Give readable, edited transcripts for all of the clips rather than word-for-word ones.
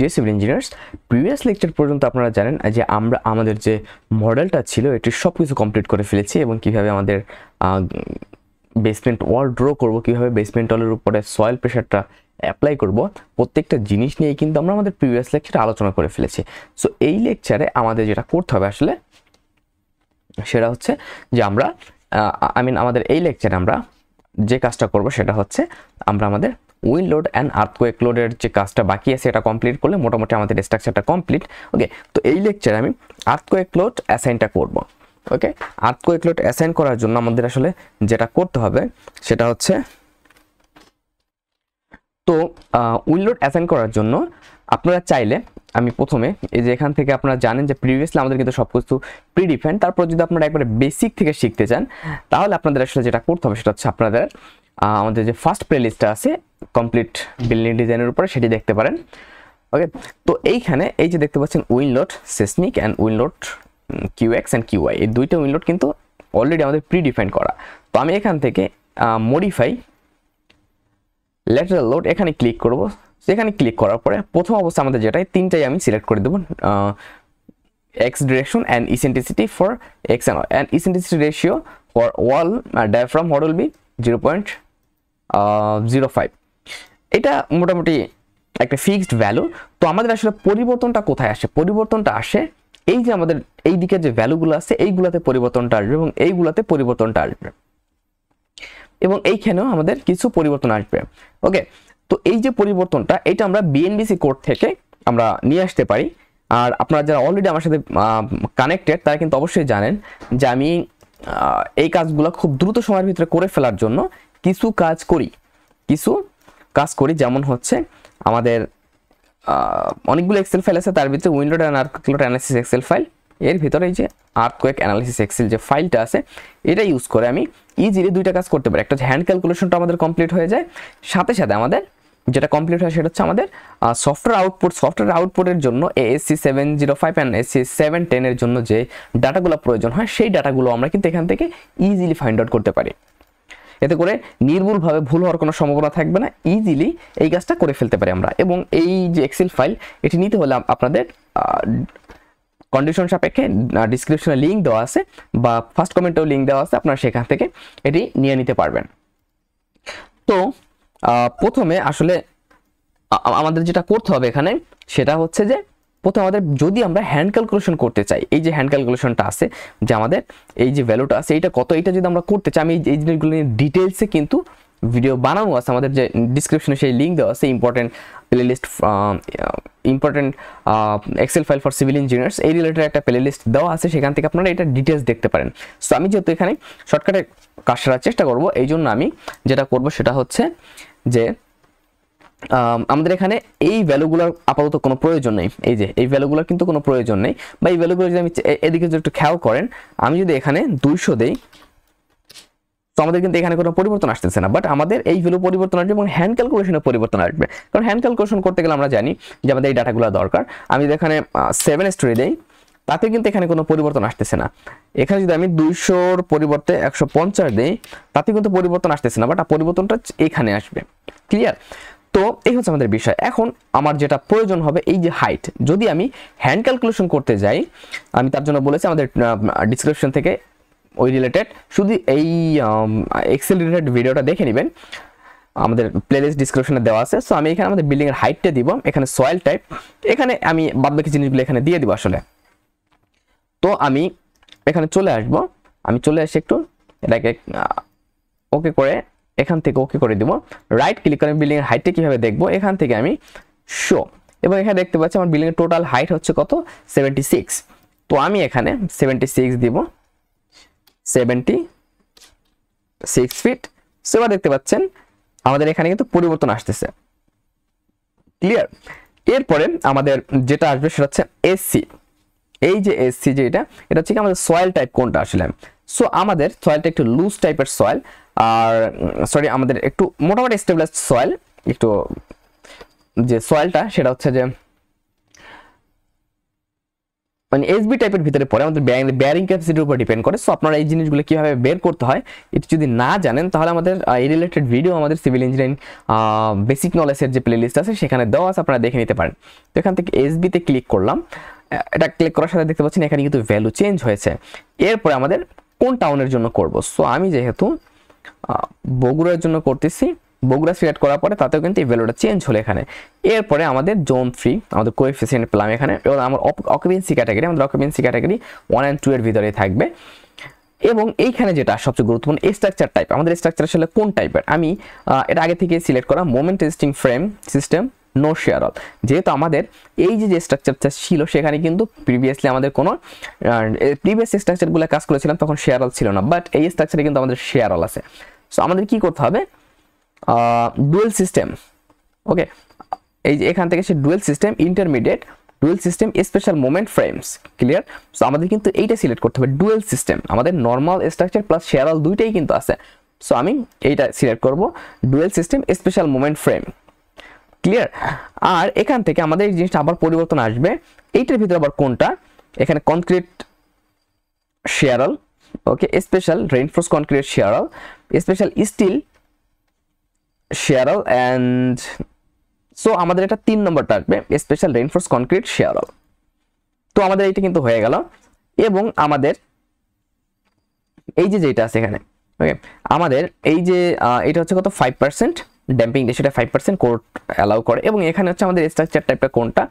Dear civil engineers, previous lecture পর্যন্ত আপনারা জানেন যে আমরা আমাদের যে মডেলটা ছিল এটি সবকিছু কমপ্লিট করে ফেলেছি এবং কিভাবে আমাদের বেসমেন্ট ওয়াল ড্র করব কিভাবে বেসমেন্ট ওয়ালের উপরে সয়েল প্রেসারটা অ্যাপ্লাই করব প্রত্যেকটা জিনিস নিয়ে কিন্তু আমরা আমাদের প্রিভিয়াস লেকচারে আলোচনা করে ফেলেছি সো এই লেকচারে আমাদের যেটা করতে হবে আসলে সেটা হচ্ছে যে আমরা আমাদের এই লেকচারে আমরা যে কাজটা করব সেটা হচ্ছে আমরা আমাদের wind load and earthquake load এর যে কাজটা বাকি আছে এটা কমপ্লিট করলে মোটামুটি আমাদের স্ট্রাকচারটা কমপ্লিট ওকে তো এই লেকচারে আমি earthquake load অ্যাসাইনটা করব ওকে earthquake load অ্যাসাইন করার জন্য আমাদের আসলে যেটা করতে হবে সেটা হচ্ছে তো wind load অ্যাসাইন করার জন্য আপনারা চাইলে আমি প্রথমে এই যে এখান থেকে আপনারা জানেন যে প্রিভিয়াসলি আমাদের কিন্তু সবকিছু প্রিডিফাইন তারপর যদি আপনারা একবারে বেসিক থেকে শিখতে চান তাহলে আপনাদের আসলে যেটা করতে হবে সেটা হচ্ছে আপনাদের আমাদের যে ফার্স্ট প্লেলিস্টটা আছে কমপ্লিট বিল্ডিং ডিজাইনের উপরে সেটি দেখতে পারেন ওকে তো এইখানে এই যে দেখতে পাচ্ছেন wind load seismic and wind load QX and QI এই দুইটা উইন্ড লোড কিন্তু অলরেডি আমাদের প্রিডিফাইন করা তো আমি এখান থেকে মডিফাই ল্যাটারাল লোড এখানে ক্লিক করব সেখানে ক্লিক করার পরে প্রথম অবস্থা আমাদের যেটাই তিনটাই আমি সিলেক্ট করে দেব x direction and eccentricity for x and eccentricity ratio for wall diaphragm what will be 0.05 এটা মোটামুটি একটা ফিক্সড ভ্যালু তো আমাদের আসলে পরিবর্তনটা কোথায় আসে পরিবর্তনটা আসে এই যে আমাদের এই দিকে যে ভ্যালুগুলো আছে এইগুলাতে পরিবর্তনটা আসবে এবং এইগুলাতে পরিবর্তনটা আসবে এবং এইখানেও আমাদের কিছু পরিবর্তন আসবে ওকে তো এই যে পরিবর্তনটা এটা আমরা BNBC কোড থেকে আমরা নিয়ে আসতে পারি আর আপনারা যারা অলরেডি আমার সাথে কানেক্টেড তারা কিন্তু অবশ্যই জানেন যে আমি এই কাজগুলো খুব দ্রুত সময়ের ভিতরে করে ফেলার জন্য কিছু কাজ করি যেমন হচ্ছে আমাদের অনেকগুলো এক্সেল ফাইল আছে তার ভিতরে wind load and earthquake analysis excel file এর ভিতরে এই যে আর্থকুয়েক অ্যানালাইসিস এক্সেল যে ফাইলটা আছে এটা ইউজ করে আমি ইজিলি দুইটা কাজ করতে পারি একটা হ্যান্ড ক্যালকুলেশনটা আমাদের কমপ্লিট হয়ে যায় সাথে সাথে আমাদের যেটা কমপ্লিট হয় সেটা হচ্ছে আমাদের সফটওয়্যার আউটপুটের জন্য ASC705 and ASC710 এর জন্য যে ডাটাগুলো প্রয়োজন হয় সেই ডাটাগুলো আমরা কিন্তু এখান থেকে ইজিলি ফাইন্ড আউট করতে পারি এতে করে নির্ভুলভাবে ভুল হওয়ার কোনো সম্ভাবনা থাকবে না ইজিলি এই কাজটা করে ফেলতে পারি আমরা এবং এই যে এক্সেল ফাইল এটি নিতে হলে আপনাদের কন্ডিশন সাপেক্ষে ডেসক্রিপশনে লিংক দেওয়া আছে বা ফার্স্ট কমেন্টেও লিংক দেওয়া আছে আপনারা সেখান থেকে এটি নিয়ে নিতে পারবেন তো প্রথমে আসলে আমাদের যেটা করতে হবে এখানে সেটা হচ্ছে যে প্রথমে আমাদের যদি আমরা হ্যান্ড ক্যালকুলেশন করতে চাই এই যে হ্যান্ড ক্যালকুলেশনটা আছে যে আমাদের এই যে ভ্যালুটা আছে এটা কত এটা যদি আমরা করতে চাই আমি এই জিনিসগুলো নিয়ে ডিটেইলসে কিন্তু ভিডিও বানানো আছে আমাদের যে ডেসক্রিপশনে সেই লিংক দেওয়া আছে important excel file for civil engineers এই রিলেটেড একটা প্লেলিস্ট দেওয়া আছে সেখান থেকে আপনারা এটা ডিটেলস দেখতে পারেন সো আমি যেহেতু এখানে শর্টকাটে কাজ করার চেষ্টা করব এই জন্য আমি যেটা করব সেটা হচ্ছে যে আমাদের এখানে এই ভ্যালুগুলোর আপাতত কোনো প্রয়োজন নেই এই যে এই ভ্যালুগুলোর কিন্তু কোনো প্রয়োজন নেই বা এই ভ্যালুগুলো যদি আমি এদিকে যদি একটু খেয়াল করেন আমি যদি এখানে 200 দেই তো আমাদের কিন্তু এখানে কোনো পরিবর্তন আসতেছে না বাট আমাদের এই ভ্যালু পরিবর্তন আসবে এবং হ্যান্ড ক্যালকুলেশনে পরিবর্তন আসবে কারণ হ্যান্ড ক্যালকুলেশন করতে গেলে আমরা জানি যে আমাদের এই ডাটাগুলো দরকার আমি যদি এখানে 7 দেই তাতে কিন্তু এখানে কোনো পরিবর্তন আসতেছে না এখানে যদি আমি 200 এর পরিবর্তে 150 দেই তাতে কিন্তু পরিবর্তন আসতেছে না বাট পরিবর্তনটা এখানে আসবে ক্লিয়ার তো এই হচ্ছে আমাদের বিষয় এখন আমার যেটা প্রয়োজন হবে এই যে হাইট যদি আমি হ্যান্ড ক্যালকুলেশন করতে যাই আমি তার জন্য বলেছি আমাদের ডেসক্রিপশন থেকে ওই রিলেটেড শুধু এই এক্সেল রিলেটেড ভিডিওটা দেখে নেবেন আমাদের প্লেলিস্ট ডেসক্রিপশনে দেওয়া আছে সো আমি এখানে আমাদের বিল্ডিং এর হাইটটা দিব এখানে সয়েল টাইপ এখানে আমি বাদবাকি জিনিসগুলো এখানে দিয়ে দিব আসলে তো আমি এখানে চলে আসব আমি চলে আসি একটু এটাকে ওকে করে এখান থেকে ওকে করে দেব রাইট ক্লিক করে বিল্ডিং এর হাইটটা কিভাবে দেখব এখান থেকে আমি শো এবং এখানে দেখতে পাচ্ছি আমার বিল্ডিং এর টোটাল হাইট হচ্ছে কত 76 তো আমি এখানে 76 দিব 76 ফিট সেবা দেখতে পাচ্ছেন আমাদের এখানে কিন্তু পরিবর্তন আসতেছে ক্লিয়ার এরপরে আমাদের যেটা আসবে সেটা হচ্ছে এসসি এই যে এসসি যে এটা হচ্ছে আমাদের সয়েল টাইপ কোনটা আসলে সো আমাদের সয়েলটা একটু লুজ টাইপের সয়েল আর সরি আমাদের একটু মোটামুটি স্টেবিলাইজড সয়েল একটু যে সয়েলটা সেটা হচ্ছে যে মানে এসবি টাইপের ভিতরে পড়ে, আমাদের বেয়ারিং ক্যাপাসিটির উপর ডিপেন্ড করে। সো আপনারা এই জিনিসগুলো কিভাবে বের করতে হয় এটা যদি না জানেন তাহলে আমাদের এই রিলেটেড ভিডিও আমাদের সিভিল ইঞ্জিনিয়ারিং বেসিক নলেজের যে প্লেলিস্ট আছে সেখানে দেওয়া আছে, আপনারা দেখে নিতে পারেন। তো এখান থেকে এসবিতে ক্লিক করলাম, এটা ক্লিক করার সাথে দেখতে পাচ্ছেন এখানে কিন্তু ভ্যালু চেঞ্জ হয়েছে। এরপরে আমাদের কোন টাউনের জন্য করব, সো আমি যেহেতু বগুড়ার জন্য করতেছি, বগুড়া সিলেক্ট করার পরে তাতেও কিন্তু এই ভ্যালুটা চেঞ্জ হলো এখানে। এরপরে আমাদের জোন ফ্রি, আমাদের কোএফিসিয়েন্ট পেলাম এখানে, এবং আমার অকুপেন্সি ক্যাটাগরি, আমাদের অকুপেন্সি ক্যাটাগরি 1 and 2 এর ভিতরেই থাকবে। এবং এইখানে যেটা সবচেয়ে গুরুত্বপূর্ণ স্ট্রাকচার টাইপ, আমাদের স্ট্রাকচার আসলে কোন টাইপের, আমি এটা আগে থেকে সিলেক্ট করা moment testing frame system no shear wall, যেহেতু আমাদের এই যে স্ট্রাকচারটা ছিল সেখানে কিন্তু প্রিভিয়াসলি আমাদের কোনো প্রিভিয়াস স্ট্রাকচারগুলো কাজ করেছিলাম তখন শেয়ার অল ছিল না, বাট এই স্ট্রাকচারে কিন্তু আমাদের শেয়ার অল আছে। সো আমাদের কি করতে হবে, ডুয়েল সিস্টেম, ওকে, এই যে এখান থেকে সে dual system intermediate dual system special moment frames, clear. So আমাদের কিন্তু এইটা সিলেক্ট করতে হবে, ডুয়েল সিস্টেম, আমাদের normal structure plus shear wall দুইটাই কিন্তু আছে। সো আমি এইটা সিলেক্ট করব, dual system special moment frame, clear. আর এখান থেকে আমাদের এই জিনিসটা আবার পরিবর্তন আসবে, এইটার ভিতরে আবার কোনটা, এখানে concrete shear wall, okay, special reinforce concrete shear wall, special steel shear wall and, so আমাদের এটা 3 নম্বরটা আসবে, special reinforce concrete shear wall. তো আমাদের এটা কিন্তু হয়ে গেল। এবং আমাদের এই যে যেটা আছে এখানে, ওকে, আমাদের এই যে এটা হচ্ছে কত 5% ড্যাম্পিং দিয়ে, সেটা 5% কোড অ্যালাউ করে। এবং এখানে হচ্ছে আমাদের স্ট্রাকচার টাইপটা কোনটা,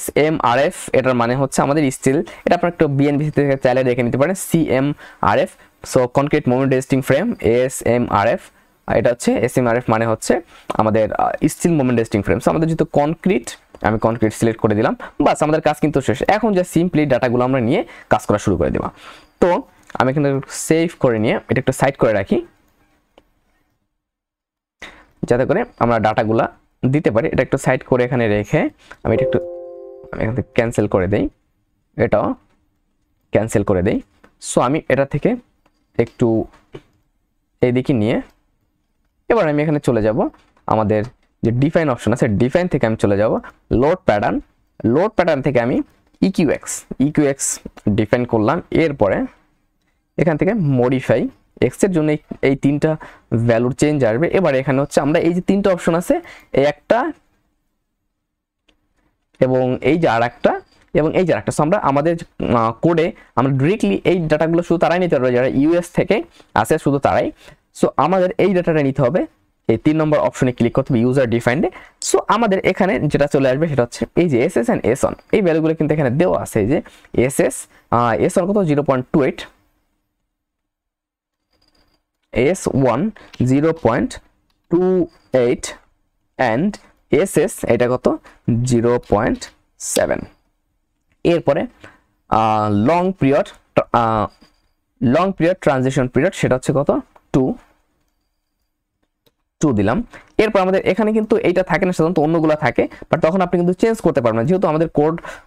SMRF, এটার মানে হচ্ছে আমাদের স্টিল, এটা আপনারা একটু BNBC থেকে চাইলে দেখে নিতে পারেন, CMRF, so concrete moment resisting frame, SMRF, এটা হচ্ছে SMRF মানে হচ্ছে আমাদের steel moment resisting frame. So আমাদের যেহেতু কনক্রিট, আমি কনক্রিট সিলেক্ট করে দিলাম, বাস আমাদের কাজ কিন্তু শেষ। এখন যা সিম্পলি ডাটাগুলো আমরা নিয়ে কাজ করা শুরু করে দেব। তো আমি এখানে সেভ করে নিয়ে এটা একটু সাইড করে রাখি যাতে করে আমরা ডাটাগুলা দিতে পারি। এটা একটু সাইড করে এখানে রেখে আমি এটা একটু আমি এখান থেকে ক্যান্সেল করে দেই, এটাও ক্যান্সেল করে দেই। সো আমি এটা থেকে একটু এইদিকে নিয়ে এবার আমি এখানে চলে যাব, আমাদের যে ডিফাইন অপশন আছে ডিফাইন থেকে আমি চলে যাব লোড প্যাটার্ন, লোড প্যাটার্ন থেকে আমি EQX ডিফাইন করলাম। এরপরে এখান থেকে মডিফাই এক্সের জন্য এই 3টা ভ্যালুর চেঞ্জ আসবে। এবার এখানে হচ্ছে আমরা এই যে 3টা অপশন আছে, এই একটা এবং এই যে আরেকটা এবং এই যে আরেকটা, সো আমরা আমাদের কোডে আমরা ডিরেক্টলি এই ডাটাগুলো শুধু তারাই নিতে পারবো যারা US থেকে আসে, শুধু তারাই। সো আমাদের এই ডাটাটা নিতে হবে, এই 3 নম্বর অপশনে ক্লিক করতে হবে ইউজার ডিফাইন্ডে। সো আমাদের এখানে যেটা চলে আসবে সেটা হচ্ছে এই যে SS and SON, এই ভ্যালুগুলো কিন্তু এখানে দেওয়া আছে। এই যে SON কত 0.28, S1 0.28 and SS এটা কত 0.7। এরপরে লং পিরিয়ড ট্রানজিশন পিরিয়ড সেটা হচ্ছে কত 2 দিলাম। এরপর আমাদের এখানে কিন্তু এইটা থাকে না, সাধারণত অন্যগুলো থাকে, বাট তখন আপনি কিন্তু চেঞ্জ করতে পারবেন না, যেহেতু আমাদের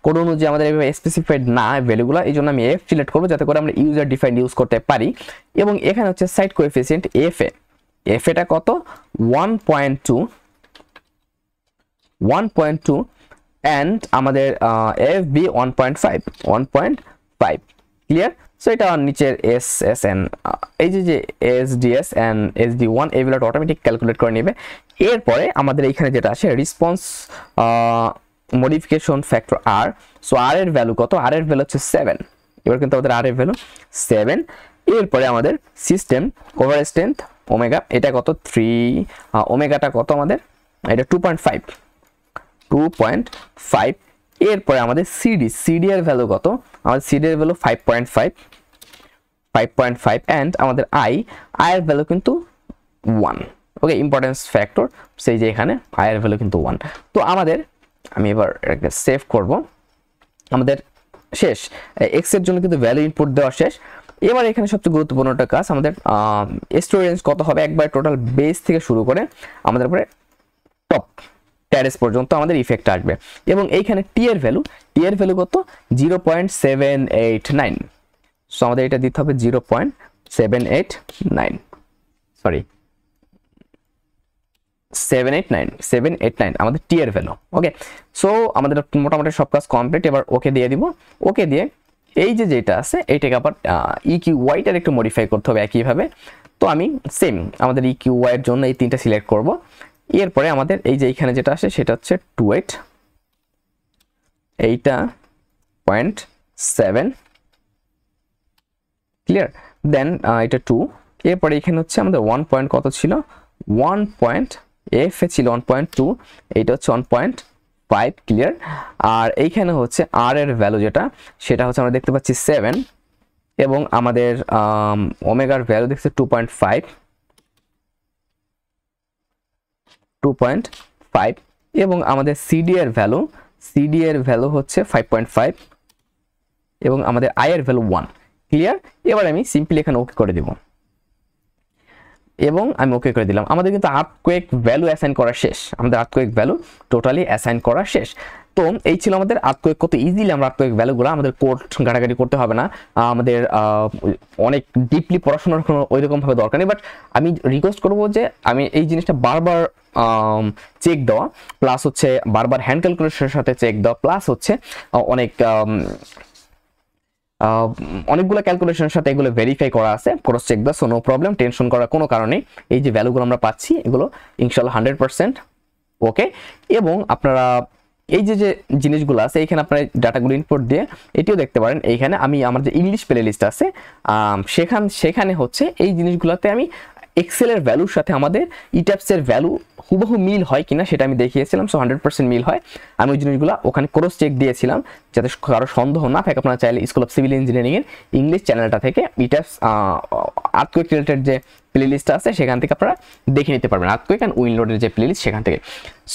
কোড অনুযায়ী আমাদের স্পেসিফাইড না ভ্যালুগুলো, এই জন্য আমি F সিলেক্ট করবো যাতে করে আমরা ইউজার ডিফাইন্ড ইউজ করতে পারি। এবং এখানে হচ্ছে সাইড কোএফিসিয়েন্ট FA কত 1.2 অ্যান্ড আমাদের FB 1.5, ক্লিয়ার। সো এটা নিচের SSN এই যে SDS and SD1 এগুলো অটোমেটিক ক্যালকুলেট করে নেবে। এরপরে আমাদের এইখানে যেটা আসে response modification factor R, so R এর ভ্যালু কত, R এর ভ্যালু হচ্ছে 7, এবার কিন্তু আমাদের R এর ভ্যালু 7। এরপরে আমাদের সিস্টেম কভার স্ট্রেন্থ ওমেগা, এটা কত 3, ওমেগাটা কত আমাদের এটা 2.5। এরপরে আমাদের সিডি এর ভ্যালু কত, আমাদের সিডি এর ভ্যালু 5.5 অ্যান্ড আমাদের আই এর ভ্যালু কিন্তু 1, ওকে, ইম্পর্টেন্স ফ্যাক্টর, সেই যে এখানে আই এর ভ্যালু কিন্তু 1। তো আমাদের আমি এবার একটা সেভ করব, আমাদের শেষ এক্স এর জন্য কিন্তু ভ্যালু ইনপুট দেওয়া শেষ। এবার এখানে সবচেয়ে গুরুত্বপূর্ণটা কাজ আমাদের স্টোরেজ কত হবে, একবার টোটাল বেস থেকে শুরু করে আমাদের পরে টপ ট্যারেস পর্যন্ত আমাদের ইফেক্ট আসবে। এবং এইখানে টি এর ভ্যালু কত 0.789, সো আমাদের এটা দিতে হবে 0.789, সরি 789 আমাদের টি এর ভ্যালু। ওকে, সো আমাদের মোটামুটি সব কাজ কমপ্লিট। এবার ওকে দিয়ে দিব। ওকে দিয়ে এই যে যেটা আছে এইটাকে আবার ইকিউ ওয়াইটার একটু মডিফাই করতে হবে একইভাবে। তো আমি সেম আমাদের ইকিউ ওয়াইয়ের জন্য এই তিনটা সিলেক্ট করব। এরপরে আমাদের এই যে এইখানে যেটা আসে সেটা হচ্ছে 28, এইটা 0.7, ক্লিয়ার। দেন এটা 2, এরপরে এখানে হচ্ছে আমাদের 1. কত ছিল? 1. এফ ছিল 1.2, এইটা হচ্ছে 1.5, ক্লিয়ার। আর এইখানে হচ্ছে আর এর ভ্যালু যেটা সেটা হচ্ছে আমরা দেখতে পাচ্ছি 7, এবং আমাদের ওমেগার ভ্যালু দেখছে 2.5, এবং আমাদের সিডি এর ভ্যালু হচ্ছে 5.5, এবং আমাদের আই এর ভ্যালু 1, ক্লিয়ার। এবার আমি সিম্পলি এখানে ওকে করে দেব এবং আমি ওকে করে দিলাম। আমাদের কিন্তু আর্থকোয়েক ভ্যালু অ্যাসাইন করা শেষ, আমাদের আর্থকোয়েক ভ্যালু টোটালি অ্যাসাইন করা শেষ। তো এই ছিল আমাদের আর্থকোয়েক, কত ইজিলি আমরা আর্থকোয়েক ভ্যালুগুলো, আমাদের কোড ঘাটাঘাটি করতে হবে না, আমাদের অনেক ডিপলি পড়াশোনার কোনো ওইরকমভাবে দরকার নেই। বাট আমি রিকোয়েস্ট করবো যে আমি এই জিনিসটা বারবার চেক দেওয়া, প্লাস হচ্ছে বারবার হ্যান্ড ক্যালকুলেশনের সাথে চেক দেওয়া, প্লাস হচ্ছে অনেকগুলো ক্যালকুলেশনের সাথে এগুলো ভেরিফাই করা আছে, ক্রস চেক দা। সো নো প্রবলেম, টেনশন করার কোনো কারণে এই যে ভ্যালুগুলো আমরা পাচ্ছি এগুলো ইনশাল্লাহ 100% ওকে। এবং আপনারা এই যে যে জিনিসগুলো আছে এইখানে আপনারা ডাটাগুলো ইনপুট দিয়ে এটিও দেখতে পারেন। এইখানে আমি আমার যে ইংলিশ প্লে লিস্ট আছে সেখানে হচ্ছে এই জিনিসগুলোতে আমি এক্সেলের ভ্যালুর সাথে আমাদের ইটাবসের ভ্যালু হুবহু মিল হয় কিনা সেটা আমি দেখিয়েছিলাম। সো 100% মিল হয়। আমি ওই জিনিসগুলো ওখানে ক্রস চেক দিয়েছিলাম যাতে কারো সন্দেহ না থাকে। আপনারা চাইলে স্কুল অফ সিভিল ইঞ্জিনিয়ারিংয়ের ইংলিশ চ্যানেলটা থেকে ইটাবস আর্থকোয়েক রিলেটেড যে প্লে লিস্টটা আছে সেখান থেকে আপনারা দেখে নিতে পারবেন, আর্থকোয়েক অ্যান্ড উইন্ডলোডের যে প্লে লিস্ট সেখান থেকে।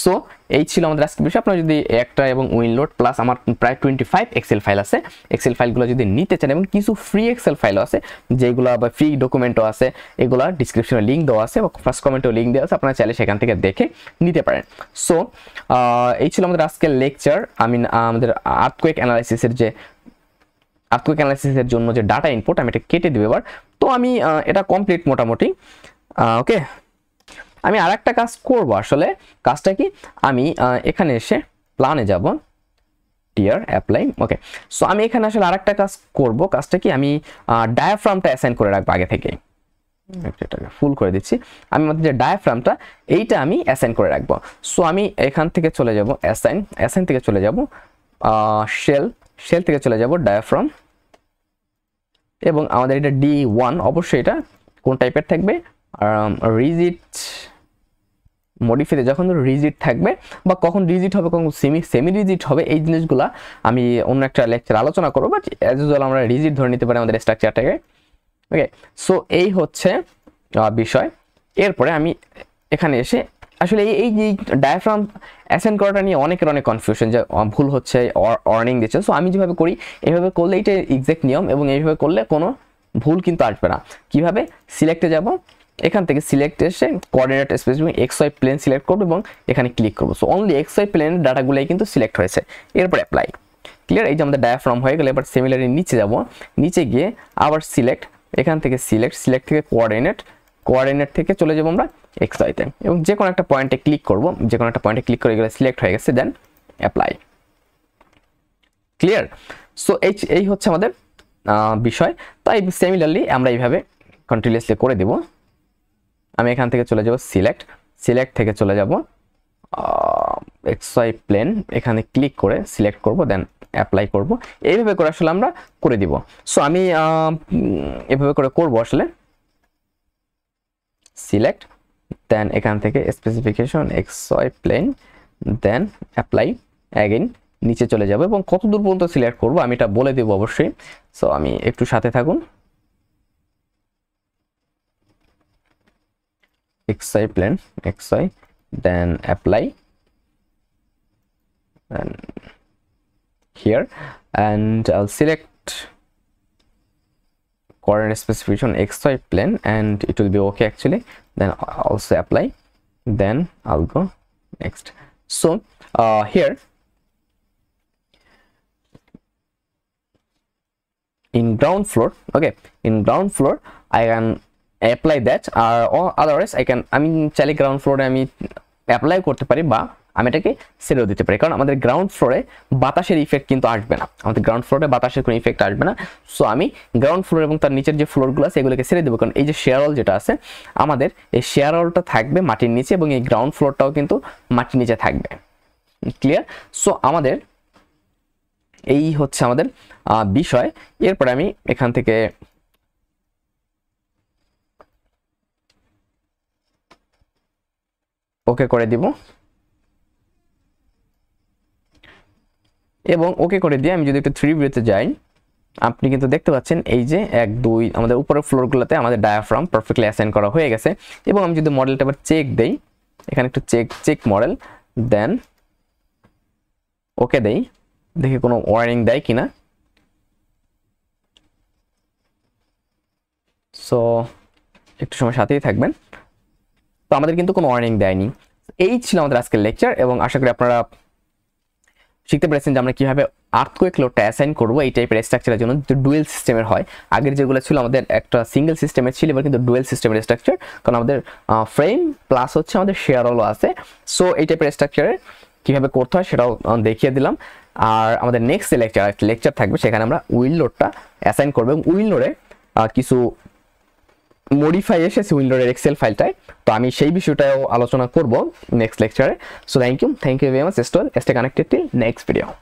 সো এই ছিল আমাদের আজকের বিষয়। আপনারা যদি একটা এবং উইন্ডলোড প্লাস আমার প্রায় 25 এক্সেল ফাইল আছে, এক্সেল ফাইলগুলো যদি নিতে চান, এবং কিছু ফ্রি এক্সেল ফাইলও আছে যেগুলো, বা ফ্রি ডকুমেন্টও আছে, এগুলো ডিসক্রিপশনে লিঙ্ক দেওয়া আছে, বা ফার্স্ট কমেন্টেও লিঙ্ক দেওয়া আছে, আপনারা চাইলে সেখান থেকে দেখে নিতে পারেন। সো এই ছিল আমাদের আজকের লেকচার। আমাদের আর্থকোয়েক অ্যানালাইসিসের জন্য যে ডাটা ইনপুট, আমি এটা কেটে দেবো এবার। তো আমি এটা কমপ্লিট মোটামুটি। ওকে, আমি আর একটা কাজ করব। আসলে কাজটা কি, আমি এখানে এসে প্ল্যানে যাব, টিয়ার অ্যাপ্লাই। ওকে, সো আমি এখানে আসলে আর একটা কাজ করব। কাজটা কি, আমি ডায়াফ্রামটা অ্যাসাইন করে রাখবো আগে থেকে। এটাকে ফুল করে দিচ্ছি। আমি আমাদের যে ডায়াফ্রামটা এইটা আমি অ্যাসাইন করে রাখবো। সো আমি এখান থেকে চলে যাব, অ্যাসাইন থেকে চলে যাব, শেল থেকে চলে যাব ডায়াফ্রাম, এবং আমাদের এটা D1, অবশ্যই এটা কোন টাইপের থাকবে, রিজিড মডিফাইতে যখন রিজিড থাকবে, বা কখন রিজিড হবে, কখন সেমি রিজিড হবে, এই জিনিসগুলো আমি অন্য একটা লেকচার আলোচনা করবো। বাট অ্যাজ ইউজুয়াল আমরা রিজিড ধরে নিতে পারি আমাদের স্ট্রাকচারটাকে। ওকে, সো এই হচ্ছে বিষয়। এরপরে আমি এখানে এসে আসলে এই যে ডায়াফ্রাম অ্যাসাইন করাটা নিয়ে অনেকের অনেক কনফিউশন, যে ভুল হচ্ছে, অর্নিং দিচ্ছে। সো আমি যেভাবে করি এইভাবে করলে এইটা এক্স্যাক্ট নিয়ম, এবং এইভাবে করলে কোনো ভুল কিন্তু আসবে না। কীভাবে? সিলেক্টে যাব, এখান থেকে সিলেক্ট এসে coordinate space XY plane select করবো এবং এখানে ক্লিক করবো। সো অনলি XY প্লেনের ডাটাগুলোই কিন্তু সিলেক্ট হয়েছে। এরপর অ্যাপ্লাই, ক্লিয়ার। এই যে আমাদের ডায়াফ্রাম হয়ে গেলে এবার সিমিলারলি নিচে যাব, নিচে গিয়ে আবার সিলেক্ট, এখান থেকে সিলেক্ট থেকে কোঅর্ডিনেট থেকে চলে যাবো আমরা XYতে, এবং যে কোনো একটা পয়েন্টে ক্লিক করব। যে কোনো একটা পয়েন্টে ক্লিক করে গেলে সিলেক্ট হয়ে গেছে, দেন অ্যাপ্লাই, ক্লিয়ার। সো এই হচ্ছে আমাদের বিষয়। তাই সিমিলারলি আমরা এইভাবে কন্টিনিউয়াসলি করে দেব। আমি এখান থেকে চলে যাব, সিলেক্ট থেকে চলে যাব XY প্লেন, এখানে ক্লিক করে সিলেক্ট করব, দেন অ্যাপ্লাই করব। এইভাবে করে আসলে আমরা করে দিব। সো আমি এভাবে করে করব আসলে, সিলেক্ট, দেন এখান থেকে specification XY plane, then apply, again নিচে চলে যাবো, এবং কত দূর পর্যন্ত সিলেক্ট করব আমি এটা বলে দেবো অবশ্যই। সো আমি একটু সাথে থাকুন। XY plane, XY, then apply, and here, and I'll select coordinate specification XY plane, and it will be okay actually. Then also apply, then I'll go next. So here in ground floor, okay, in ground floor I can apply that or otherwise I mean chali ground floor e ami apply korte pari ba আমি এটাকে ছেড়েও দিতে পারি কারণ আমাদের ground ফ্লোরে বাতাসের effect কিন্তু আসবে না, আমাদের গ্রাউন্ড ফ্লোরে বাতাসের কোনো ইফেক্ট আসবে না। সো আমি গ্রাউন্ড ফ্লোর এবং তার নিচের যে ফ্লোরগুলো আছে এগুলোকে ছেড়ে দেবো, কারণ এই যে শেয়ার হল যেটা আছে আমাদের এই শেয়ার হলটা থাকবে মাটির নিচে এবং এই গ্রাউন্ড ফ্লোরটাও কিন্তু মাটির নিচে থাকবে। ক্লিয়ার? সো আমাদের এই হচ্ছে আমাদের বিষয়। এরপরে আমি এখান থেকে ওকে করে দিব এবং ওকে করে দিয়ে আমি যদি একটু থ্রি ভিউতে যাই আপনি কিন্তু দেখতে পাচ্ছেন এই যে 1, 2 আমাদের উপরের ফ্লোরগুলোতে আমাদের ডায়াফ্রাম পারফেক্টলি অ্যাসাইন করা হয়ে গেছে। এবং আমি যদি মডেলটা আবার চেক দেই, এখানে একটু চেক মডেল দেন ওকে দেই, দেখে কোনো ওয়ার্নিং দেয় কিনা। সো একটু সময় সাথেই থাকবেন। তো আমাদের কিন্তু কোনো ওয়ার্নিং দেয়নি। এই ছিল আমাদের আজকের লেকচার এবং আশা করি আপনারা শিখতে পেরেছেন যে আমরা কীভাবে আর্থকুয়েক লোডটা অ্যাসাইন করবো এই টাইপের স্ট্রাকচারের জন্য ডুয়েল সিস্টেমের হয়। আগের যেগুলো ছিল আমাদের একটা সিঙ্গেল সিস্টেমের ছিল, এবার কিন্তু ডুয়েল সিস্টেমের স্ট্রাকচার, কারণ আমাদের ফ্রেম প্লাস হচ্ছে আমাদের শেয়ার হলও আছে। সো এই টাইপের স্ট্রাকচারের কীভাবে করতে হয় সেটাও দেখিয়ে দিলাম। আর আমাদের নেক্সট যে লেকচার থাকবে সেখানে আমরা উইল লোডটা অ্যাসাইন করবো এবং উইল লোডে কিছু মডিফাই এসেছে উইল লোডের এক্সেল ফাইলটায়, তো আমি সেই বিষয়টাও আলোচনা করব নেক্সট লেকচারে। So thank you very much store stay connected till next video.